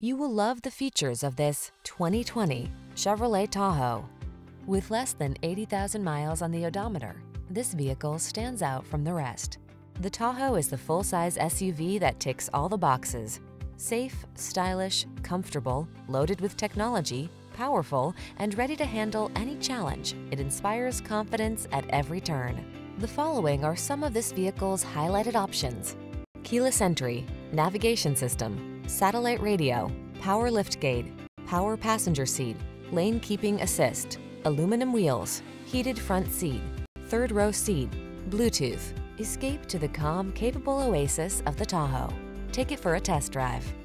You will love the features of this 2020 Chevrolet Tahoe. With less than 80,000 miles on the odometer, this vehicle stands out from the rest. The Tahoe is the full-size SUV that ticks all the boxes: safe, stylish, comfortable, loaded with technology, powerful, and ready to handle any challenge. It inspires confidence at every turn. The following are some of this vehicle's highlighted options: keyless entry, navigation system, satellite radio, power liftgate, power passenger seat, lane keeping assist, aluminum wheels, heated front seat, third row seat, Bluetooth. Escape to the calm, capable oasis of the Tahoe. Take it for a test drive.